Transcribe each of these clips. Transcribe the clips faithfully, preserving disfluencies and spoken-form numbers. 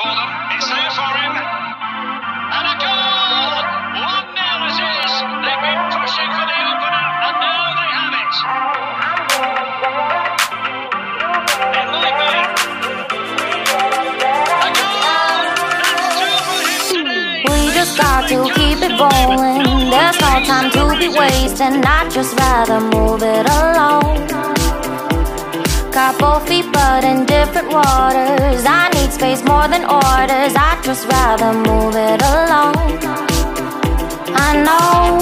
for them. It's there for him. And a goal! one nil it is. They've been pushing for the opener, and now they have it. It might be a goal! That's two for him today. We just got to keep it rolling. There's no time to be wasting. I'd just rather move it along. Got both feet but in different waters. I need space more than orders. I'd just rather move it alone. I know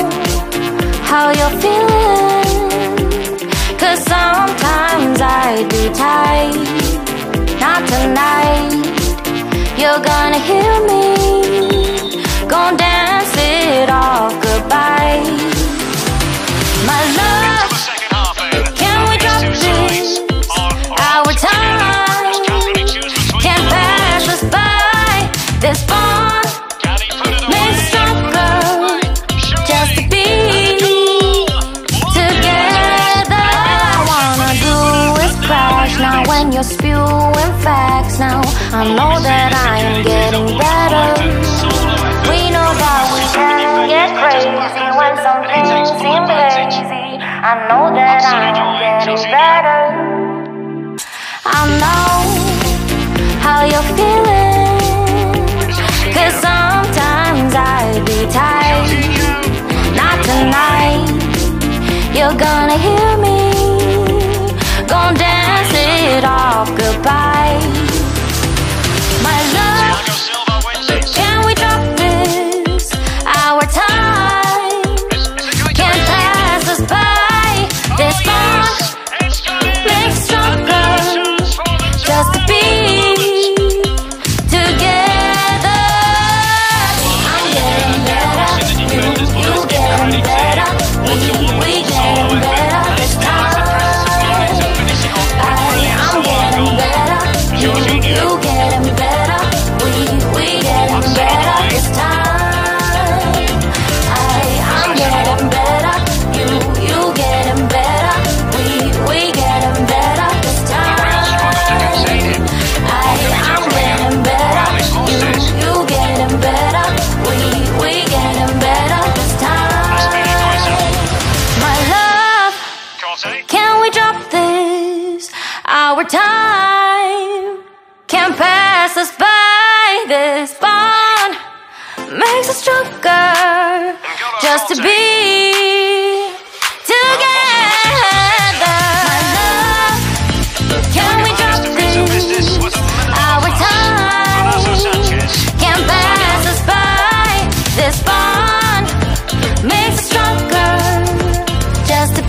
how you're feeling, cause sometimes I do tight. Not tonight. You're gonna hear me, gonna dance it off goodbye. My love, can we drop this? Our time can't pass us by. This bond made stronger just to be together. All I wanna do is crash now when you're spewing facts now. I know that I am getting better. We know that we can get crazy when some things seem lazy. I know that I am getting better. I know how you're feeling, cause sometimes I be tight. Not tonight. You're gonna hear me, gonna dance it off goodbye. My love, can we drop this? Our time can't pass us by. This bond makes stronger just to be together. I'm getting better, you, you getting better, we, we getting better this time. I'm getting better, you, you getting better, we, we getting better this time. I'm getting better, you, you getting better, we, we getting better this time. Our time can't pass us by. This bond makes us stronger just to be together. My love, can we drop this? Our time can't pass us by. This bond makes us stronger just to be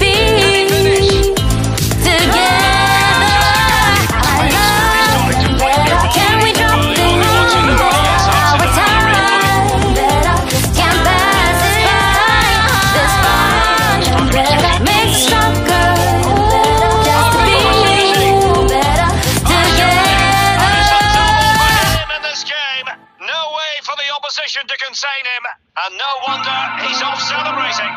together. And no wonder he's off celebrating.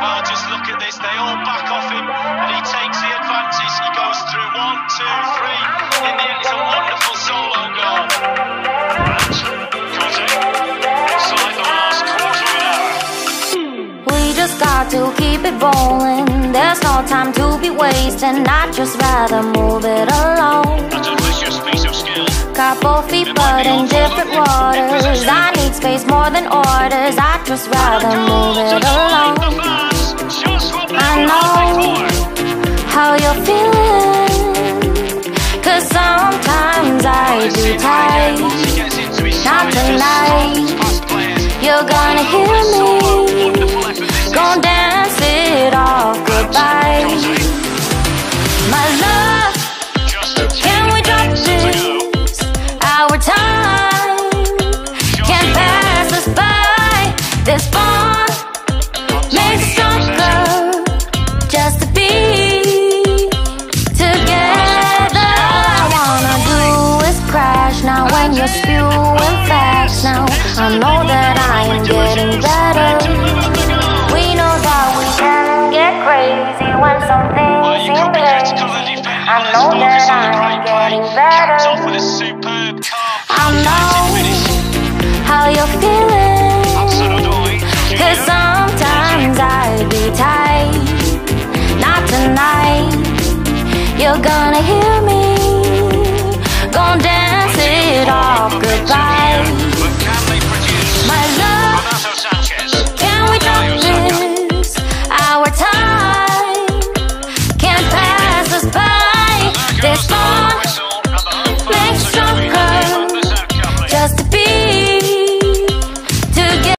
Well, just look at this. They all back off him, and he takes the advantage. He goes through one, two, three. In the end, it's a wonderful solo goal. And cutting inside the last quarter of an hour. We just got to keep it rolling. There's no time to be wasting. I'd just rather move it along. That's a vicious piece of skill. Got both feet but in different waters. I need space more than orders. I'd just rather move it alone. I know how you're feeling, cause sometimes I do tight. Not tonight. You're gonna hear me, gonna dance it off goodbye. My love, can we drop this? Our time can't pass us by. This bond makes us stronger just to be together. All I wanna do is crash now when you're spewing facts now. I know that I am getting better. We know that we can get crazy when something seems crazy. I know that I am getting better. you're gonna hear